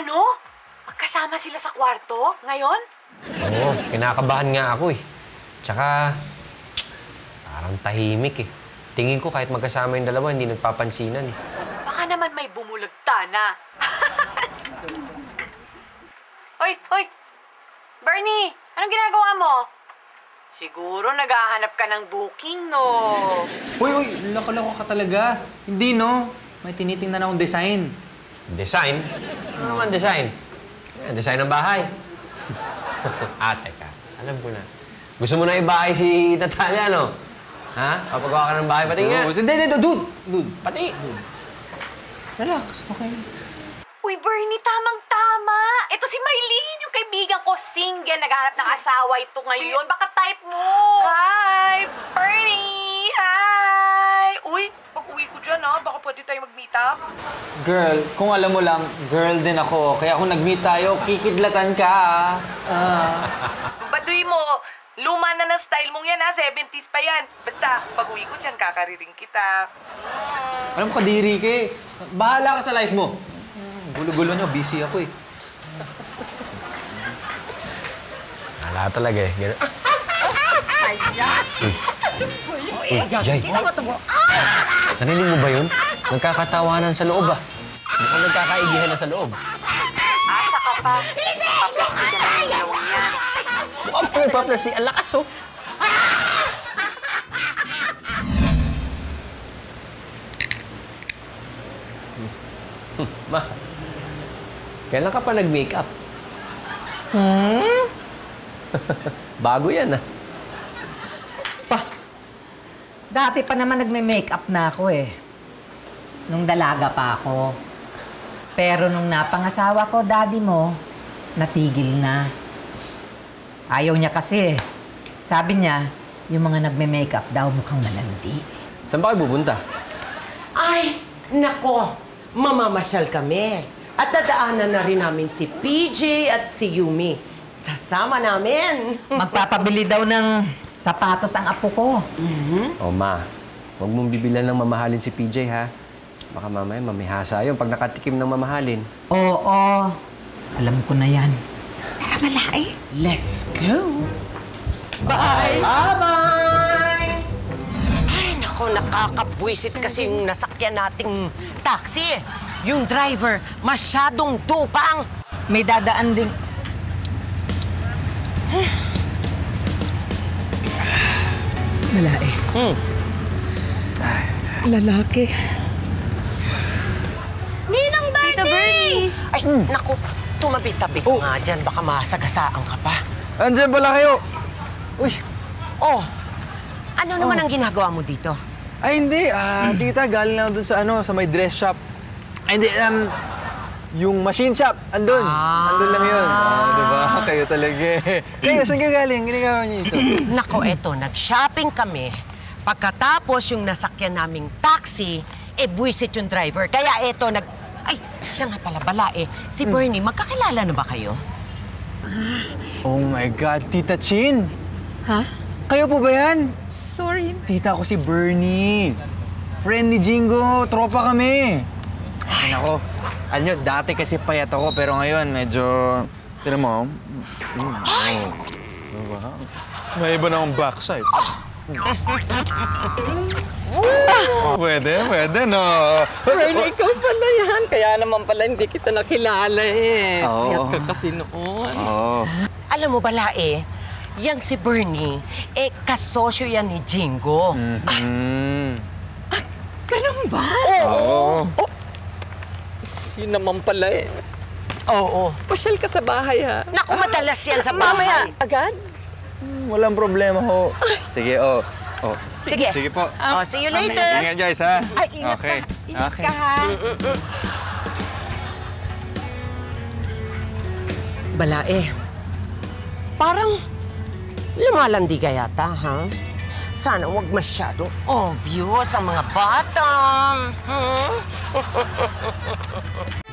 Ano? Magkasama sila sa kwarto ngayon? Oo, kinakabahan nga ako eh. Tsaka, parang tahimik eh. Tingin ko kahit magkasama yung dalawa, hindi nagpapansinan eh. Baka naman may bumulagta na. Hoy, hoy! Bernie, anong ginagawa mo? Siguro naghahanap ka ng booking, no? Hoy, hoy! Loko-loko ka talaga. Hindi, no? May tinitingnan akong design. Design? Ano naman design? Design ng bahay. Ate ka, alam ko na. Gusto mo na ibahay si Natalia, no? Ha? Papagawa ka ng bahay, pati nga. Dude! Pati! Relax, okay. Uy, Bernie, tamang-tama! Ito si Maylene, yung kaibigan ko, single, naghahanap ng asawa ito ngayon. Baka type mo! Hi! Bernie! Hi! Uy, pag-uwi ko dyan, ha? Baka pwede tayo mag-meet up. Girl, kung alam mo lang, girl din ako. Kaya kung nag-meet tayo, kikidlatan ka, Baduy mo, luma na ng style mong yan, ha? 70s pa yan. Basta, pag-uwi ko dyan, kakariring kita. Alam mo, kadiri ka eh. Bahala ka sa life mo. Gulo-gulo nyo, busy ako eh. Wala talaga eh. Gano'n. Uy, Jai! Narinig mo ba yun? Nagkakatawanan sa loob ah. Mukhang nagkakaigihan na sa loob. Asa ka pa. Paplastik ka na yung dalawang yan. Mukhang pinagpaplastik. Ang lakas oh. Ma, kailan ka pa nag-makeup? Bago yan, ah. Pa! Dati pa naman nagme-makeup na ako, eh. Nung dalaga pa ako. Pero nung napangasawa ko, daddy mo, natigil na. Ayaw niya kasi, eh. Sabi niya, yung mga nagme-makeup daw mukhang malandi. Saan ba kayo bubunta? Ay, nako! Mamamasyal kami. At dadaanan na rin namin si PJ at si Yumi. Sasama namin. Magpapabili daw ng sapatos ang apo ko. O ma, huwag mong bibilan ng mamahalin si PJ, ha? Baka mamaya mamihasa yun pag nakatikim ng mamahalin. Oo. Alam ko na yan. Tara, malaki. Let's go. Bye! Bye-bye! Ay, naku, nakakabwisit kasi yung nasakyan nating taxi. Yung driver, masyadong tupang. May dadaan din. Malae. Lalaki. Ninang Bernie! Tita Bernie! Ay, naku, tumabi-tabi ko nga dyan. Baka masagasaan ka pa. Andiyan pala kayo. Uy. Oh, ano naman ang ginagawa mo dito? Ay, hindi. Tita, galing na doon sa, sa may dress shop. Hindi, yung machine shop, andun. Andun lang yun. Diba? Kayo talaga. Kayo, saan ka galing? Ginagawa niyo ito? Nako, eto. Nag-shopping kami. Pagkatapos yung nasakyan naming taxi, eh, buwisit yung driver. Kaya eto, Ay, siya nga pala bala eh. Si Bernie, magkakilala na ba kayo? Oh my God, Tita Chin! Ha? Kayo po ba yan? Sorry. Tita ko si Bernie. Friend ni Jingo. Tropa kami. Ay, nako. Alam nyo, dati kasi payat ako, pero ngayon medyo... Tira mo, Ay! Wow. May iba na akong backside. Pwede, no? Bernie, ikaw pala yan. Kaya naman pala hindi kita nakilala eh. Payat ka kasi noon. Alam mo bala eh, yang si Bernie, eh kasosyo yan ni Jingo. Ganun ba? Oo. Yun naman pala eh. Oo. Pasyal ka sa bahay, ha? Naku, madalas yan sa bahay. Mamaya, agad? Walang problema ho. Sige, Sige. Sige po. See you later. Ingat, guys, ha? Ay, ingat ka. Ingat ka, ha? Bala eh. Parang lumalandi ka yata, ha? Sana huwag masyadong obvious ang mga bata.